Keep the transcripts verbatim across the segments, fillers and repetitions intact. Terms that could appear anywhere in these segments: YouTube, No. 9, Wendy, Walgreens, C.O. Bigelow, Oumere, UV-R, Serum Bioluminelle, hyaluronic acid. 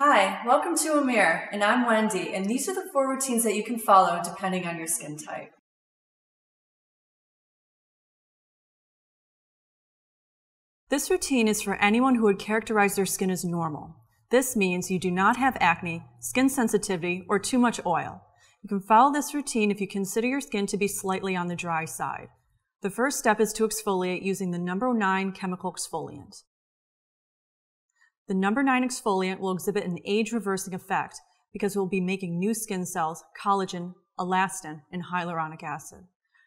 Hi, welcome to Oumere, and I'm Wendy, and these are the four routines that you can follow depending on your skin type. This routine is for anyone who would characterize their skin as normal. This means you do not have acne, skin sensitivity, or too much oil. You can follow this routine if you consider your skin to be slightly on the dry side. The first step is to exfoliate using the number nine chemical exfoliant. The number nine exfoliant will exhibit an age-reversing effect because it will be making new skin cells, collagen, elastin, and hyaluronic acid.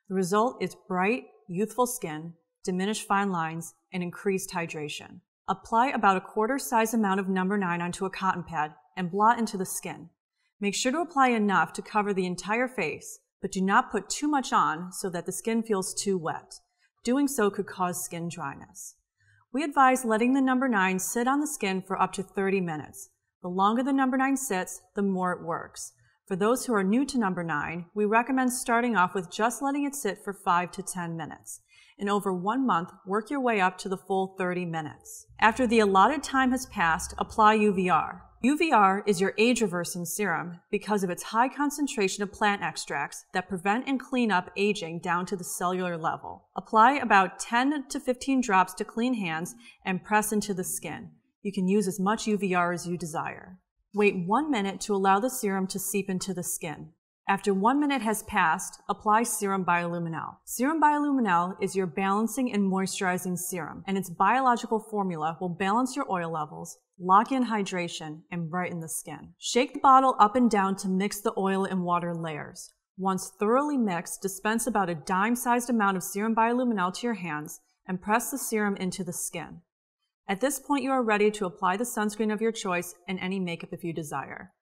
The result is bright, youthful skin, diminished fine lines, and increased hydration. Apply about a quarter-size amount of number nine onto a cotton pad and blot into the skin. Make sure to apply enough to cover the entire face, but do not put too much on so that the skin feels too wet. Doing so could cause skin dryness. We advise letting the number nine sit on the skin for up to thirty minutes. The longer the number nine sits, the more it works. For those who are new to number nine, we recommend starting off with just letting it sit for five to ten minutes. And over one month, work your way up to the full thirty minutes. After the allotted time has passed, apply U V R. U V R is your age-reversing serum because of its high concentration of plant extracts that prevent and clean up aging down to the cellular level. Apply about ten to fifteen drops to clean hands and press into the skin. You can use as much U V R as you desire. Wait one minute to allow the serum to seep into the skin. After one minute has passed, apply Serum Bioluminelle. Serum Bioluminelle is your balancing and moisturizing serum, and its biological formula will balance your oil levels, lock in hydration, and brighten the skin. Shake the bottle up and down to mix the oil and water layers. Once thoroughly mixed, dispense about a dime-sized amount of Serum Bioluminelle to your hands and press the serum into the skin. At this point, you are ready to apply the sunscreen of your choice and any makeup if you desire.